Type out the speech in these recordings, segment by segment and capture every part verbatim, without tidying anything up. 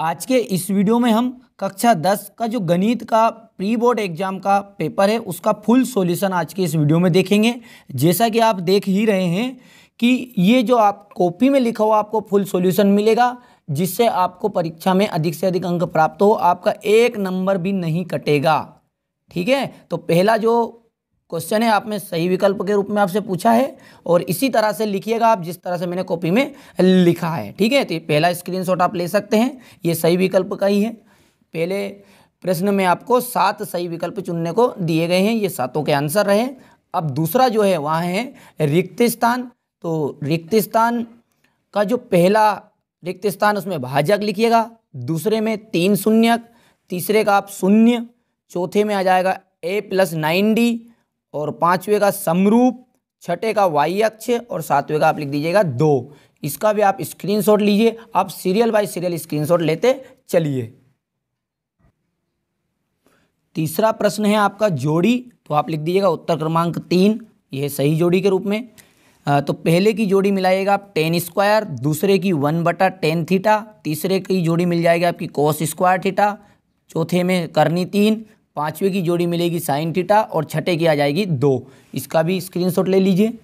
आज के इस वीडियो में हम कक्षा दस का जो गणित का प्री बोर्ड एग्जाम का पेपर है उसका फुल सॉल्यूशन आज के इस वीडियो में देखेंगे। जैसा कि आप देख ही रहे हैं कि ये जो आप कॉपी में लिखा हुआ आपको फुल सॉल्यूशन मिलेगा, जिससे आपको परीक्षा में अधिक से अधिक अंक प्राप्त हो, आपका एक नंबर भी नहीं कटेगा। ठीक है, तो पहला जो क्वेश्चन है आप में सही विकल्प के रूप में आपसे पूछा है और इसी तरह से लिखिएगा आप जिस तरह से मैंने कॉपी में लिखा है। ठीक है, तो पहला स्क्रीनशॉट आप ले सकते हैं, ये सही विकल्प का ही है। पहले प्रश्न में आपको सात सही विकल्प चुनने को दिए गए हैं, ये सातों के आंसर रहे। अब दूसरा जो है वहाँ है रिक्त स्थान, तो रिक्त स्थान का जो पहला रिक्त स्थान उसमें भाजक लिखिएगा, दूसरे में तीन शून्यक, तीसरे का आप शून्य, चौथे में आ जाएगा ए प्लस नाइन डी और पांचवे का समरूप, छठे का वाई अक्ष और सातवें का आप लिख दीजिएगा दो। इसका भी आप स्क्रीनशॉट लीजिए, आप सीरियल बाय सीरियल स्क्रीनशॉट लेते चलिए। तीसरा प्रश्न है आपका जोड़ी, तो आप लिख दीजिएगा उत्तर क्रमांक तीन, यह सही जोड़ी के रूप में। तो पहले की जोड़ी मिलाइएगा आप टेन स्क्वायर, दूसरे की वन बटा टेन थीटा, तीसरे की जोड़ी मिल जाएगी आपकी कोस स्क्वायर थीटा, चौथे में करनी तीन, पांचवे की जोड़ी मिलेगी साइन थीटा और छठे की आ जाएगी दो। इसका भी स्क्रीनशॉट ले लीजिए।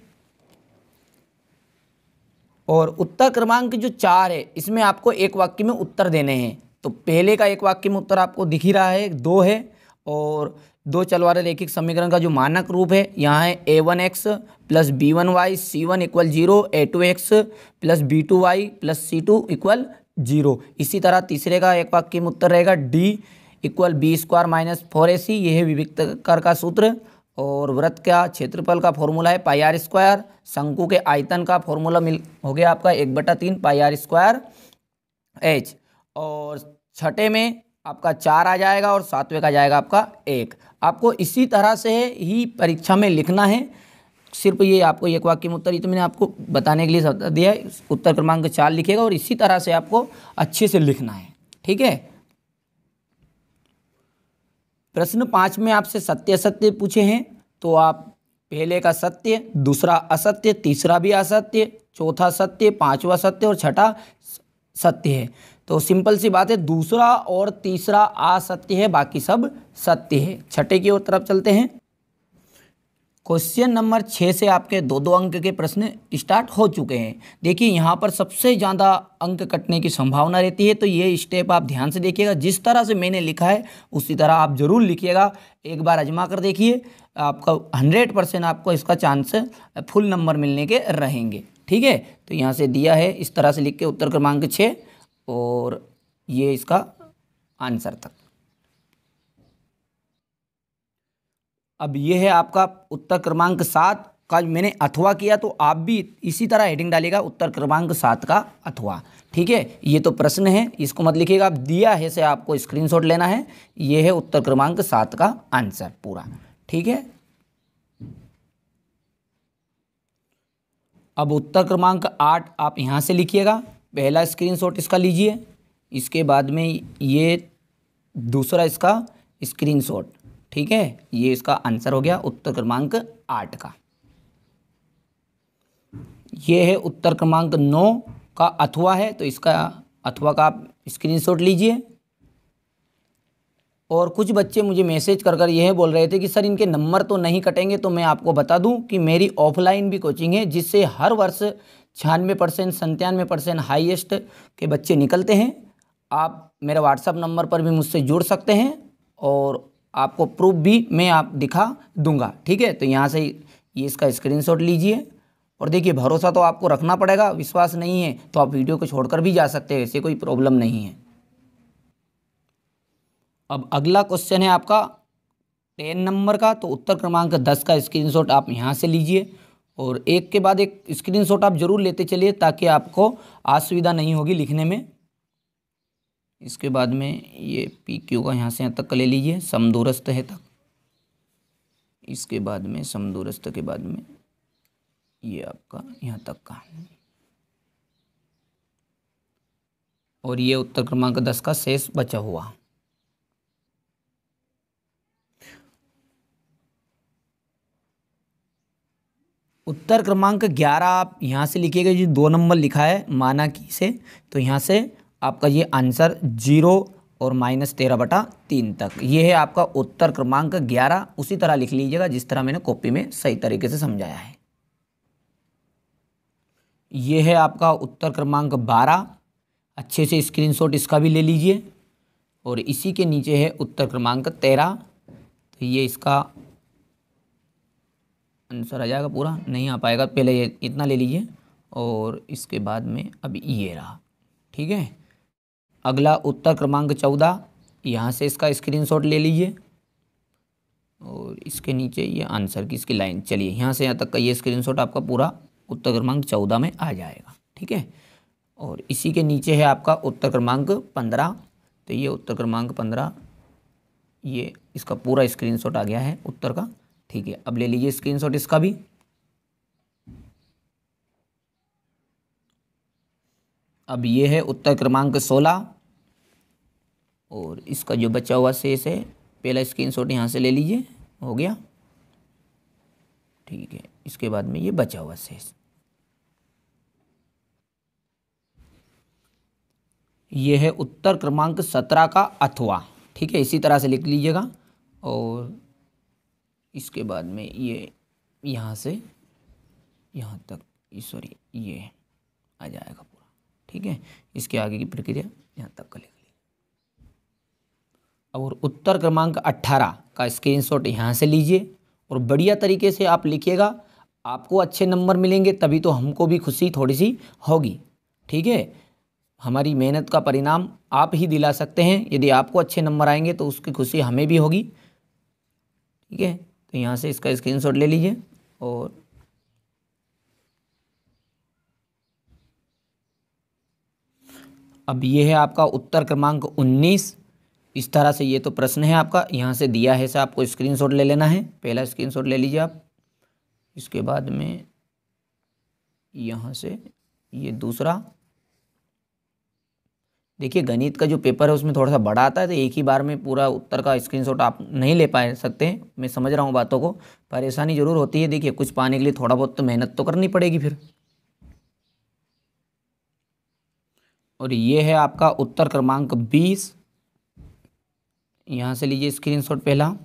और उत्तर क्रमांक जो चार है इसमें आपको एक वाक्य में उत्तर देने हैं। तो पहले का एक वाक्य में उत्तर आपको दिख ही रहा है, दो है और दो चलवारे रैखिक समीकरण का जो मानक रूप है यहाँ है A one X plus B one Y C one equal zero, A two X plus B two Y plus C two equal zero. इसी तरह तीसरे का एक वाक्य में उत्तर रहेगा D equal B square minus four A C, यह है विविक्तकर का सूत्र। और वृत्त का क्षेत्रफल का फॉर्मूला है पाई आर स्क्वायर, शंकु के आयतन का फॉर्मूला मिल हो गया आपका एक बटा तीन पाई आर स्क्वायर एच। और छठे में आपका चार आ जाएगा और सातवें का जाएगा आपका एक। आपको इसी तरह से ही परीक्षा में लिखना है, सिर्फ ये आपको एक वाक्य में उत्तर, ये तो मैंने आपको बताने के लिए दिया है। उत्तर क्रमांक चार लिखेगा और इसी तरह से आपको अच्छे से लिखना है। ठीक है, प्रश्न पाँच में आपसे सत्य असत्य पूछे हैं, तो आप पहले का सत्य, दूसरा असत्य, तीसरा भी असत्य, चौथा सत्य, पांचवा सत्य और छठा सत्य है। तो सिंपल सी बात है, दूसरा और तीसरा असत्य है, बाकी सब सत्य है। छठे की ओर तरफ चलते हैं। क्वेश्चन नंबर छः से आपके दो दो अंक के प्रश्न स्टार्ट हो चुके हैं। देखिए यहाँ पर सबसे ज़्यादा अंक कटने की संभावना रहती है, तो ये स्टेप आप ध्यान से देखिएगा। जिस तरह से मैंने लिखा है उसी तरह आप ज़रूर लिखिएगा, एक बार आजमा कर देखिए, आपका हंड्रेड परसेंट आपको इसका चांस फुल नंबर मिलने के रहेंगे। ठीक है, तो यहाँ से दिया है इस तरह से लिख के उत्तर क्रमांक छः और ये इसका आंसर तक। अब ये है आपका उत्तर क्रमांक सात का मैंने अथवा किया, तो आप भी इसी तरह हेडिंग डालेगा उत्तर क्रमांक सात का अथवा। ठीक है, ये तो प्रश्न है, इसको मत लिखिएगा, आप दिया है से आपको स्क्रीनशॉट लेना है। ये है उत्तर क्रमांक सात का आंसर पूरा। ठीक है, अब उत्तर क्रमांक आठ आप यहाँ से लिखिएगा, पहला स्क्रीनशॉट इसका लीजिए, इसके बाद में ये दूसरा इसका स्क्रीनशॉट। ठीक है, ये इसका आंसर हो गया उत्तर क्रमांक आठ का। ये है उत्तर क्रमांक नौ का अथवा है, तो इसका अथवा का आप स्क्रीनशॉट लीजिए। और कुछ बच्चे मुझे मैसेज कर कर यह बोल रहे थे कि सर इनके नंबर तो नहीं कटेंगे, तो मैं आपको बता दूं कि मेरी ऑफलाइन भी कोचिंग है जिससे हर वर्ष छियानवे परसेंट संतानवे परसेंट हाइएस्ट के बच्चे निकलते हैं। आप मेरे व्हाट्सएप नंबर पर भी मुझसे जुड़ सकते हैं और आपको प्रूफ भी मैं आप दिखा दूंगा। ठीक है, तो यहाँ से ये इसका स्क्रीनशॉट लीजिए। और देखिए भरोसा तो आपको रखना पड़ेगा, विश्वास नहीं है तो आप वीडियो को छोड़कर भी जा सकते हैं, ऐसे कोई प्रॉब्लम नहीं है। अब अगला क्वेश्चन है आपका टेन नंबर का, तो उत्तर क्रमांक दस का स्क्रीनशॉट आप यहाँ से लीजिए और एक के बाद एक स्क्रीनशॉट आप ज़रूर लेते चलिए ताकि आपको असुविधा नहीं होगी लिखने में। इसके बाद में ये पी क्यू का यहाँ से यहाँ तक ले लीजिए, समदूरस्थ है तक। इसके बाद में समदूरस्थ के बाद में ये आपका यहाँ तक का, और ये उत्तर क्रमांक दस का शेष बचा हुआ। उत्तर क्रमांक ग्यारह आप यहाँ से लिखिएगा, जो दो नंबर लिखा है माना की से, तो यहाँ से आपका ये आंसर जीरो और माइनस तेरह बटा तीन तक, ये है आपका उत्तर क्रमांक ग्यारह। उसी तरह लिख लीजिएगा जिस तरह मैंने कॉपी में सही तरीके से समझाया है। ये है आपका उत्तर क्रमांक बारह, अच्छे से स्क्रीनशॉट इसका भी ले लीजिए। और इसी के नीचे है उत्तर क्रमांक तेरह, तो ये इसका आंसर आ जाएगा, पूरा नहीं आ पाएगा, पहले ये इतना ले लीजिए और इसके बाद में अब ये रहा, ठीक है। अगला उत्तर क्रमांक चौदह, यहाँ से इसका स्क्रीनशॉट ले लीजिए और इसके नीचे ये आंसर की इसकी लाइन, चलिए यहाँ से यहाँ तक का ये स्क्रीनशॉट आपका पूरा उत्तर क्रमांक चौदह में आ जाएगा, ठीक है। और इसी के नीचे है आपका उत्तर क्रमांक पंद्रह, तो ये उत्तर क्रमांक पंद्रह, ये इसका पूरा स्क्रीनशॉट आ गया है उत्तर का, ठीक है। अब ले लीजिए स्क्रीनशॉट इसका भी। अब ये है उत्तर क्रमांक सोलह और इसका जो बचा हुआ शेष है, पहला स्क्रीनशॉट यहाँ से ले लीजिए, हो गया, ठीक है। इसके बाद में ये बचा हुआ शेष, ये है उत्तर क्रमांक सत्रह का अथवा, ठीक है, इसी तरह से लिख लीजिएगा। और इसके बाद में ये यहाँ से यहाँ तक, सॉरी, ये आ जाएगा पूरा, ठीक है। इसके आगे की प्रक्रिया यहाँ तक का लिख लीजिए। और उत्तर क्रमांक अट्ठारह का स्क्रीनशॉट यहाँ से लीजिए और बढ़िया तरीके से आप लिखिएगा, आपको अच्छे नंबर मिलेंगे तभी तो हमको भी खुशी थोड़ी सी होगी, ठीक है। हमारी मेहनत का परिणाम आप ही दिला सकते हैं, यदि आपको अच्छे नंबर आएंगे तो उसकी खुशी हमें भी होगी, ठीक है। तो यहाँ से इसका स्क्रीनशॉट ले लीजिए और अब ये है आपका उत्तर क्रमांक उन्नीस। इस तरह से ये तो प्रश्न है आपका, यहाँ से दिया है, से आपको स्क्रीनशॉट ले लेना है, पहला स्क्रीनशॉट ले लीजिए आप। इसके बाद में यहाँ से ये दूसरा, देखिए गणित का जो पेपर है उसमें थोड़ा सा बड़ा आता है, तो एक ही बार में पूरा उत्तर का स्क्रीनशॉट आप नहीं ले पा सकते हैं, मैं समझ रहा हूँ बातों को, परेशानी ज़रूर होती है। देखिए कुछ पाने के लिए थोड़ा बहुत तो मेहनत तो करनी पड़ेगी फिर। और ये है आपका उत्तर क्रमांक बीस, यहाँ से लीजिए स्क्रीनशॉट पहला,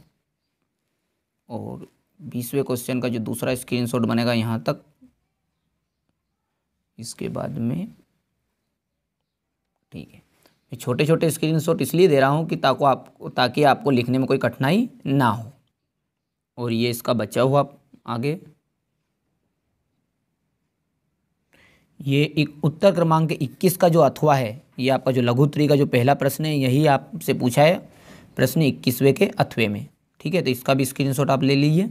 और बीसवें क्वेश्चन का जो दूसरा स्क्रीनशॉट बनेगा यहाँ तक। इसके बाद में ठीक है, मैं छोटे छोटे स्क्रीनशॉट इसलिए दे रहा हूँ कि ताको आप ताकि आपको लिखने में कोई कठिनाई ना हो। और ये इसका बचा हुआ आगे, ये एक उत्तर क्रमांक इक्कीस का जो अथवा है, ये आपका जो लघु त्रि का जो पहला प्रश्न है, यही आपसे पूछा है प्रश्न इक्कीसवें के अथवे में, ठीक है। तो इसका भी स्क्रीनशॉट आप ले लीजिए।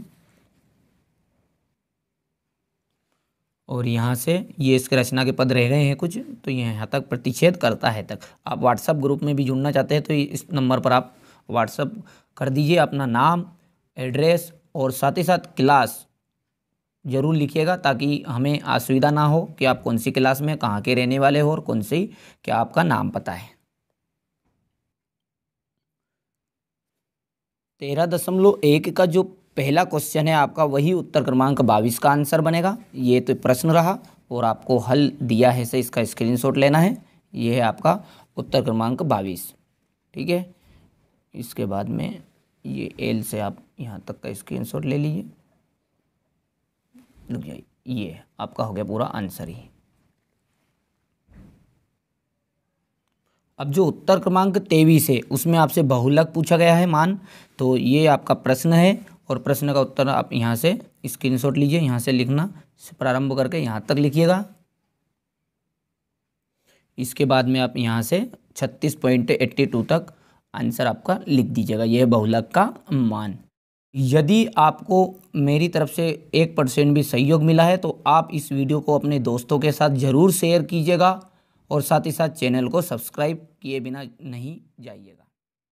और यहाँ से ये इसके रचना के पद रह गए हैं कुछ, तो ये यहाँ तक प्रतिच्छेद करता है तक। आप व्हाट्सएप ग्रुप में भी जुड़ना चाहते हैं तो इस नंबर पर आप व्हाट्सएप कर दीजिए, अपना नाम, एड्रेस और साथ ही साथ क्लास ज़रूर लिखिएगा, ताकि हमें असुविधा ना हो कि आप कौन सी क्लास में, कहाँ के रहने वाले हो और कौन सी, क्या आपका नाम पता है। तेरह दशमलव एक का जो पहला क्वेश्चन है आपका, वही उत्तर क्रमांक बाईस का आंसर बनेगा। ये तो प्रश्न रहा और आपको हल दिया है से इसका स्क्रीनशॉट लेना है। ये है आपका उत्तर क्रमांक बाईस, ठीक है। इसके बाद में ये एल से आप यहाँ तक का स्क्रीनशॉट ले लीजिए, रुक जाइए, ये आपका हो गया पूरा आंसर ही। अब जो उत्तर क्रमांक तेईस है उसमें आपसे बहुलक पूछा गया है मान, तो ये आपका प्रश्न है और प्रश्न का उत्तर आप यहाँ से स्क्रीनशॉट लीजिए, यहाँ से लिखना प्रारंभ करके यहाँ तक लिखिएगा। इसके बाद में आप यहाँ से छत्तीस पॉइंट बयासी तक आंसर आपका लिख दीजिएगा, यह बहुलक का मान। यदि आपको मेरी तरफ से एक परसेंट भी सहयोग मिला है तो आप इस वीडियो को अपने दोस्तों के साथ ज़रूर शेयर कीजिएगा और साथ ही साथ चैनल को सब्सक्राइब किए बिना नहीं जाइएगा।